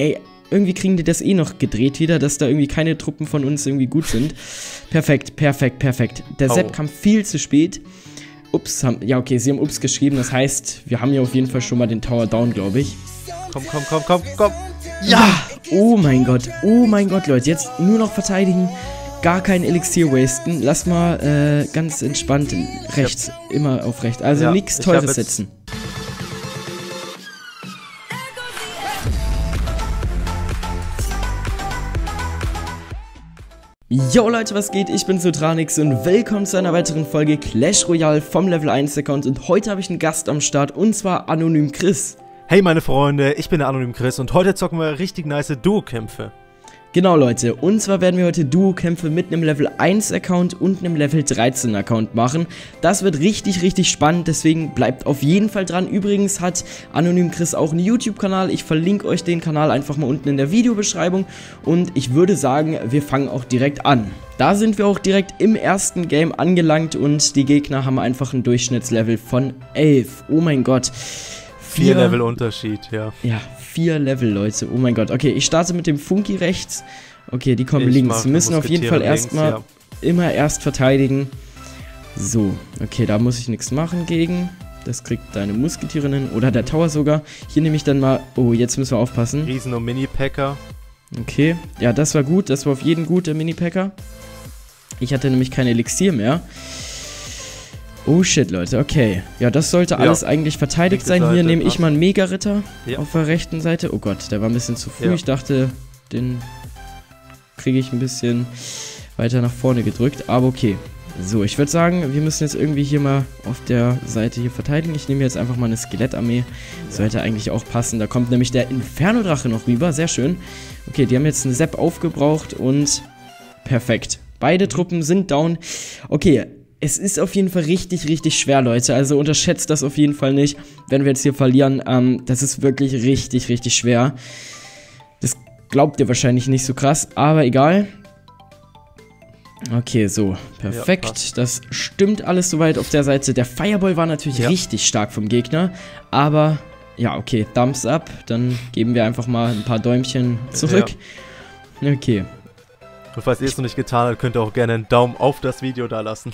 Ey, irgendwie kriegen die das eh noch gedreht wieder, dass da irgendwie keine Truppen von uns irgendwie gut sind. Perfekt, perfekt, perfekt. Der Sepp kam viel zu spät. Ups, ja okay, sie haben ups geschrieben, das heißt, wir haben ja auf jeden Fall schon mal den Tower down, glaube ich. Komm, komm, komm, komm, komm. Ja! Oh mein Gott, Leute, jetzt nur noch verteidigen. Gar kein Elixier wasten. Lass mal ganz entspannt rechts, immer auf rechts. Also ja, nichts Teures setzen. Yo Leute, was geht? Ich bin Sutranix und willkommen zu einer weiteren Folge Clash Royale vom Level 1 Account und heute habe ich einen Gast am Start und zwar Anonym Chris. Hey meine Freunde, ich bin der Anonym Chris und heute zocken wir richtig nice Duo-Kämpfe. Genau Leute, und zwar werden wir heute Duo-Kämpfe mit einem Level 1 Account und einem Level 13 Account machen. Das wird richtig, richtig spannend, deswegen bleibt auf jeden Fall dran. Übrigens hat Anonym Chris auch einen YouTube-Kanal, ich verlinke euch den Kanal einfach mal unten in der Videobeschreibung und ich würde sagen, wir fangen auch direkt an. Da sind wir auch direkt im ersten Game angelangt und die Gegner haben einfach ein Durchschnittslevel von 11, oh mein Gott. 4 Level Unterschied, ja. Ja, 4 Level, Leute. Oh mein Gott. Okay, ich starte mit dem Funky rechts. Okay, die kommen links. Wir müssen auf jeden Fall erstmal immer erst verteidigen. So, okay, da muss ich nichts machen gegen. Das kriegt deine Musketierinnen oder der Tower sogar. Hier nehme ich dann mal... Oh, jetzt müssen wir aufpassen. Riesen- und Mini-P.E.K.K.A. Okay, ja, das war gut. Das war auf jeden gut, der Mini-P.E.K.K.A. Ich hatte nämlich kein Elixier mehr. Oh shit, Leute, okay. Ja, das sollte alles eigentlich verteidigt sein. Hier nehme ich mal einen Mega-Ritter auf der rechten Seite. Oh Gott, der war ein bisschen zu früh. Ich dachte, den kriege ich ein bisschen weiter nach vorne gedrückt. Aber okay. So, ich würde sagen, wir müssen jetzt irgendwie hier mal auf der Seite hier verteidigen. Ich nehme jetzt einfach mal eine Skelettarmee. Sollte eigentlich auch passen. Da kommt nämlich der Inferno-Drache noch rüber. Sehr schön. Okay, die haben jetzt einen Sepp aufgebraucht und perfekt. Beide Truppen sind down. Okay, es ist auf jeden Fall richtig, richtig schwer, Leute. Also unterschätzt das auf jeden Fall nicht, wenn wir jetzt hier verlieren. Das ist wirklich richtig, richtig schwer. Das glaubt ihr wahrscheinlich nicht so krass, aber egal. Okay, so. Perfekt. Ja, das stimmt alles soweit auf der Seite. Der Fireball war natürlich richtig stark vom Gegner, aber ja, okay, Thumbs up. Dann geben wir einfach mal ein paar Däumchen zurück. Ja. Okay. Und falls ihr es noch nicht getan habt, könnt ihr auch gerne einen Daumen auf das Video da lassen.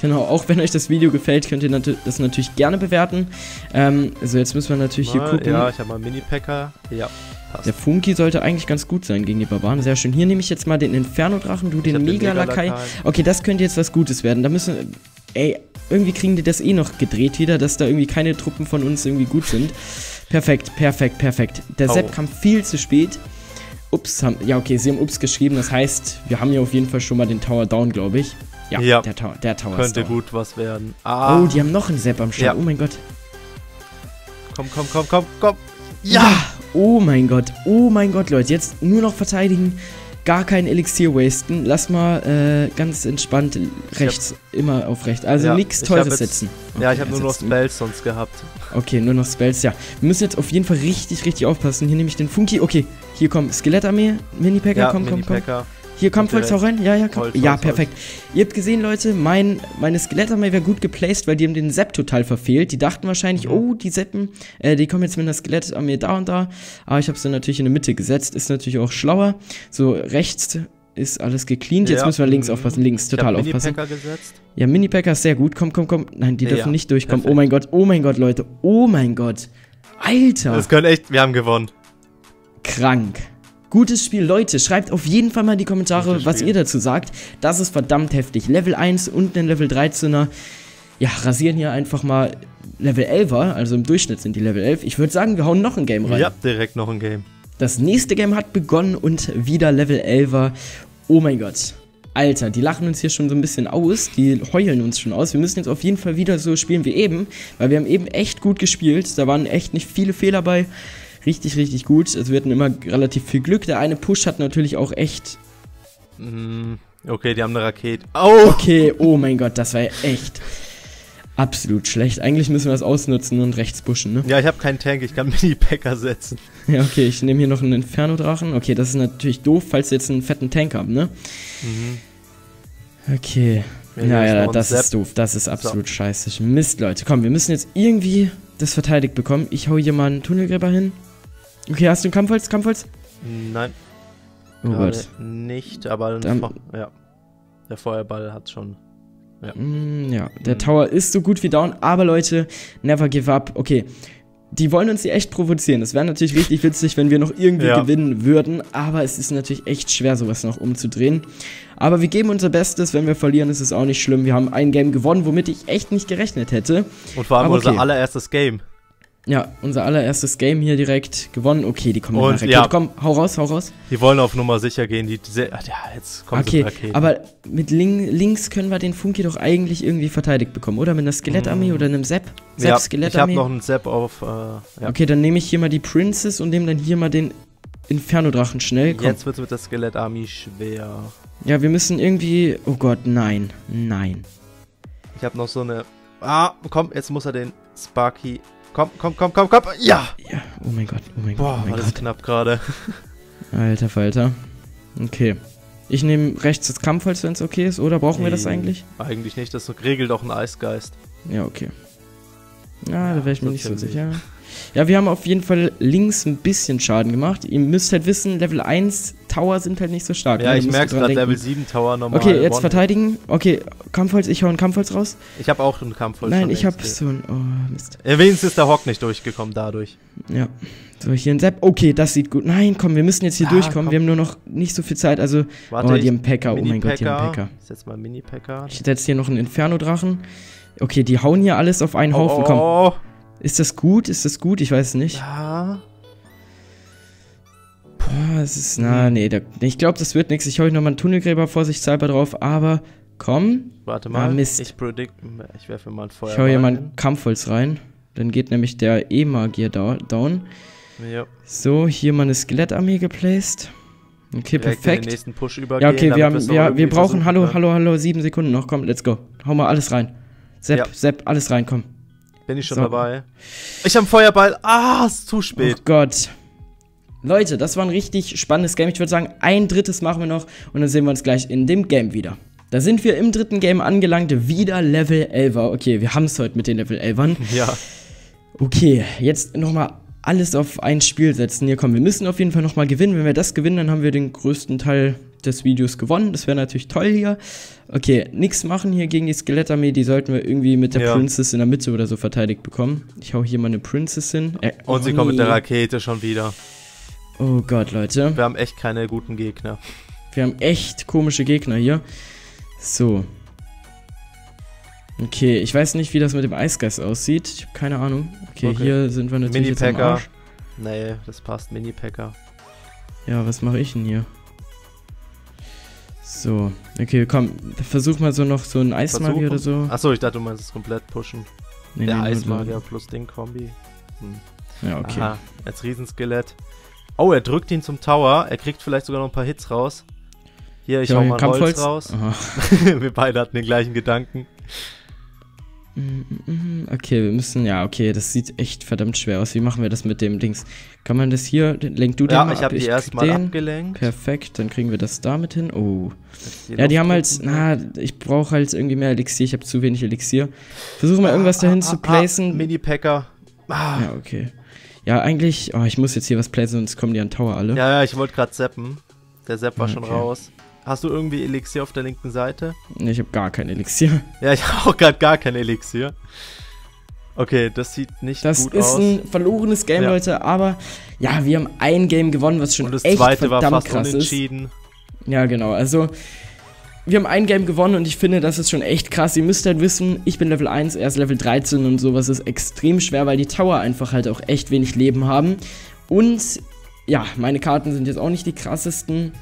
Genau, auch wenn euch das Video gefällt, könnt ihr das natürlich gerne bewerten. Also jetzt müssen wir natürlich hier gucken. Ja, ich habe mal einen Mini-P.E.K.K.A. Ja, passt. Der Funky sollte eigentlich ganz gut sein gegen die Barbaren. Sehr schön. Hier nehme ich jetzt mal den Inferno-Drachen, du den Mega-Lakai. Okay, das könnte jetzt was Gutes werden. Da müssen... Ey, irgendwie kriegen die das eh noch gedreht wieder, dass da irgendwie keine Truppen von uns irgendwie gut sind. Perfekt, perfekt, perfekt. Der Sepp kam viel zu spät. Ups, ja okay, sie haben ups geschrieben, das heißt, wir haben ja auf jeden Fall schon mal den Tower down, glaube ich. Ja, ja. Der Tower könnte gut was werden. Ah. Oh, die haben noch einen Sepp am Start, oh mein Gott. Komm, komm, komm, komm, komm. Ja! Oh mein Gott, Leute, jetzt nur noch verteidigen, gar kein Elixier wasten. Lass mal ganz entspannt rechts, immer auf rechts, also nichts Teures setzen. Okay, ja, ich habe nur noch Spells sonst gehabt. Okay, nur noch Spells, ja. Wir müssen jetzt auf jeden Fall richtig, richtig aufpassen. Hier nehme ich den Funky, okay. Hier kommt Skelettarmee, Mini-P.E.K.K.A., komm, komm, komm. Hier kommt Volks auch rein, ja, ja, komm. Ja, perfekt. Ihr habt gesehen, Leute, meine Skelettarmee wäre gut geplaced, weil die haben den Sepp total verfehlt. Die dachten wahrscheinlich, oh, die Seppen, die kommen jetzt mit einer Skelettarmee da und da. Aber ich habe sie natürlich in der Mitte gesetzt, ist natürlich auch schlauer. So, rechts ist alles gecleant. Jetzt müssen wir links aufpassen, links total aufpassen. Mini-P.E.K.K.A. gesetzt. Ja, Mini-P.E.K.K.A. ist sehr gut, komm, komm, komm. Nein, die dürfen nicht durchkommen. Oh mein Gott, Leute, oh mein Gott. Alter. Das können echt, wir haben gewonnen. Krank. Gutes Spiel, Leute, schreibt auf jeden Fall mal in die Kommentare, was ihr dazu sagt. Das ist verdammt heftig. Level 1 und ein Level 13er. Ja, rasieren hier einfach mal Level 11er, also im Durchschnitt sind die Level 11. Ich würde sagen, wir hauen noch ein Game rein. Ja, direkt noch ein Game. Das nächste Game hat begonnen und wieder Level 11er. Oh mein Gott. Alter, die lachen uns hier schon so ein bisschen aus, die heulen uns schon aus. Wir müssen jetzt auf jeden Fall wieder so spielen wie eben, weil wir haben eben echt gut gespielt. Da waren echt nicht viele Fehler bei. Richtig, richtig gut. Also wir hatten immer relativ viel Glück. Der eine Push hat natürlich auch echt... Okay, die haben eine Rakete. Oh! Okay, oh mein Gott, das war echt absolut schlecht. Eigentlich müssen wir das ausnutzen und rechts pushen, ne? Ja, ich habe keinen Tank, ich kann Mini-P.E.K.K.A. setzen. Ja, okay, ich nehme hier noch einen Inferno-Drachen. Okay, das ist natürlich doof, falls wir jetzt einen fetten Tank haben, ne? Okay. Naja, das ist doof, das ist absolut scheiße. Mist, Leute. Komm, wir müssen jetzt irgendwie das verteidigt bekommen. Ich hau hier mal einen Tunnelgräber hin. Okay, hast du einen Kampfholz? Nein. Oh Gott. Nicht, aber dann, ja. Der Feuerball hat schon. Ja, der Tower ist so gut wie down, aber Leute, never give up. Okay, die wollen uns hier echt provozieren. Das wäre natürlich richtig witzig, wenn wir noch irgendwie gewinnen würden, aber es ist natürlich echt schwer, sowas noch umzudrehen. Aber wir geben unser Bestes, wenn wir verlieren, ist es auch nicht schlimm. Wir haben ein Game gewonnen, womit ich echt nicht gerechnet hätte. Und vor allem aber unser allererstes Game. Ja, unser allererstes Game hier direkt gewonnen. Okay, die kommen mit einer Rakete. Ja. Komm, hau raus, Die wollen auf Nummer sicher gehen. Jetzt kommen sie mit Raketen. Aber mit links können wir den Funky doch eigentlich irgendwie verteidigt bekommen, oder? Mit einer Skelettarmee oder einem Zap? Skelettarmee. Ich habe noch einen Zap auf... Okay, dann nehme ich hier mal die Princess und nehme dann hier mal den Inferno-Drachen schnell. Komm. Jetzt wird es mit der Skelettarmee schwer. Ja, wir müssen irgendwie... Oh Gott, nein. Nein. Ich habe noch so eine... Ah, komm, jetzt muss er den Sparky... Komm. Ja. Oh mein Gott, Boah, war das knapp gerade. Alter Falter. Okay. Ich nehme rechts das Kampfholz, wenn es okay ist, oder? Brauchen wir das eigentlich? Eigentlich nicht, das regelt auch ein Eisgeist. Ja, okay. Ja, da wäre ich mir nicht so sicher. Ja, wir haben auf jeden Fall links ein bisschen Schaden gemacht. Ihr müsst halt wissen, Level 1 Tower sind halt nicht so stark. Ja, ich merke gerade, Level 7 Tower normal. Okay, jetzt verteidigen. Okay, Kampfholz, ich hau ein Kampfholz raus. Ich habe auch ein Kampfholz. Nein, ich habe so ein... Oh, Mist. Wenigstens ist der Hawk nicht durchgekommen dadurch. Ja. So, hier ein Sepp. Okay, das sieht gut. Nein, komm, wir müssen jetzt hier durchkommen. Komm. Wir haben nur noch nicht so viel Zeit. Also, warte, die haben P.E.K.K.A. Oh mein Gott, die haben P.E.K.K.A. Ich setze mal Mini-P.E.K.K.A. Ich setze hier noch einen Inferno-Drachen. Okay, die hauen hier alles auf einen Haufen. Komm. Ist das gut? Ich weiß nicht. Ja. Boah, es ist... Na, nee, ich glaube, das wird nichts. Ich hole nochmal einen Tunnelgräber vorsichtshalber drauf, aber... Komm. Warte mal, Mist. Ich werfe mal ein Feuer. Ich hole hier mal ein Kampfholz rein. Dann geht nämlich der E-Magier down. Ja. So, hier mal eine Skelettarmee geplaced. Okay, direkt perfekt. Den nächsten Push übergehen, okay, wir brauchen... Hallo, 7 Sekunden noch. Komm, let's go. Hau mal alles rein. Sepp, alles rein, komm. Bin ich schon dabei. Ich habe einen Feuerball. Ah, ist zu spät. Oh Gott. Leute, das war ein richtig spannendes Game. Ich würde sagen, ein drittes machen wir noch und dann sehen wir uns gleich in dem Game wieder. Da sind wir im dritten Game angelangt. Wieder Level 11er. Okay, wir haben es heute mit den Level 11ern. Ja. Okay, jetzt nochmal alles auf ein Spiel setzen. Hier, komm, wir müssen auf jeden Fall nochmal gewinnen. Wenn wir das gewinnen, dann haben wir den größten Teil des Videos gewonnen. Das wäre natürlich toll hier. Okay, nichts machen hier gegen die Skelettarmee. Die sollten wir irgendwie mit der Princess in der Mitte oder so verteidigt bekommen. Ich hau hier mal eine Princess hin. Und sie kommen mit der Rakete schon wieder. Oh Gott, Leute. Wir haben echt keine guten Gegner. Wir haben echt komische Gegner hier. So. Okay, ich weiß nicht, wie das mit dem Eisgeist aussieht. Ich habe keine Ahnung. Okay, hier sind wir natürlich jetzt am Arsch. Nee, das passt. Mini-P.E.K.K.A. Ja, was mache ich denn hier? So, okay, komm, versuch mal so noch so einen Eismagier oder so. Achso, ich dachte, du meinst es komplett pushen. Nee, der Eismagier plus Ding-Kombi. Ja, okay. Aha, als Riesenskelett. Oh, er drückt ihn zum Tower. Er kriegt vielleicht sogar noch ein paar Hits raus. Hier, ich hau mal ein Holz raus. Wir beide hatten den gleichen Gedanken. Okay, wir müssen, das sieht echt verdammt schwer aus. Wie machen wir das mit dem Dings? Kann man das hier, lenk du den mal ab? Ich habe die erstmal abgelenkt. Perfekt, dann kriegen wir das damit hin. Oh. Ja, die haben halt, ich brauche halt irgendwie mehr Elixier. Ich habe zu wenig Elixier. Versuche mal irgendwas dahin zu placen. Mini-P.E.K.K.A. Ja, okay. Ja, eigentlich, ich muss jetzt hier was placen, sonst kommen die an Tower alle. Ja, ich wollte gerade zappen. Der Zapp war schon raus. Hast du irgendwie Elixier auf der linken Seite? Ne, ich habe gar kein Elixier. Ja, ich habe auch gerade gar kein Elixier. Okay, das sieht nicht gut aus. Das ist ein verlorenes Game, Leute, aber ja, wir haben ein Game gewonnen, was schon echt verdammt krass ist. Und das zweite war fast unentschieden. Ja, genau, also wir haben ein Game gewonnen und ich finde, das ist schon echt krass. Ihr müsst halt wissen, ich bin Level 1, er ist Level 13 und sowas ist extrem schwer, weil die Tower einfach halt auch echt wenig Leben haben. Und ja, meine Karten sind jetzt auch nicht die krassesten.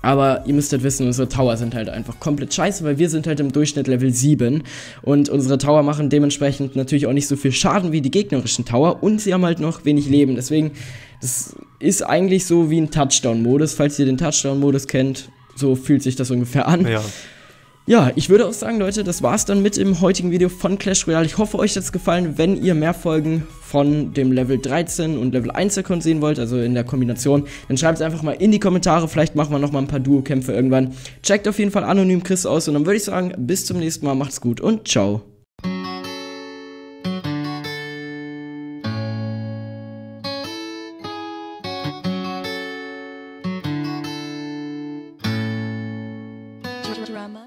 Aber ihr müsst halt wissen, unsere Tower sind halt einfach komplett scheiße, weil wir sind halt im Durchschnitt Level 7 und unsere Tower machen dementsprechend natürlich auch nicht so viel Schaden wie die gegnerischen Tower und sie haben halt noch wenig Leben. Deswegen, das ist eigentlich so wie ein Touchdown-Modus. Falls ihr den Touchdown-Modus kennt, so fühlt sich das ungefähr an. Ja. Ja, ich würde auch sagen, Leute, das war's dann mit im heutigen Video von Clash Royale. Ich hoffe, euch hat's gefallen. Wenn ihr mehr Folgen von dem Level 13 und Level 1 Account sehen wollt, also in der Kombination, dann schreibt es einfach mal in die Kommentare. Vielleicht machen wir nochmal ein paar Duo-Kämpfe irgendwann. Checkt auf jeden Fall Anonym Chris aus und dann würde ich sagen, bis zum nächsten Mal. Macht's gut und ciao. Drama.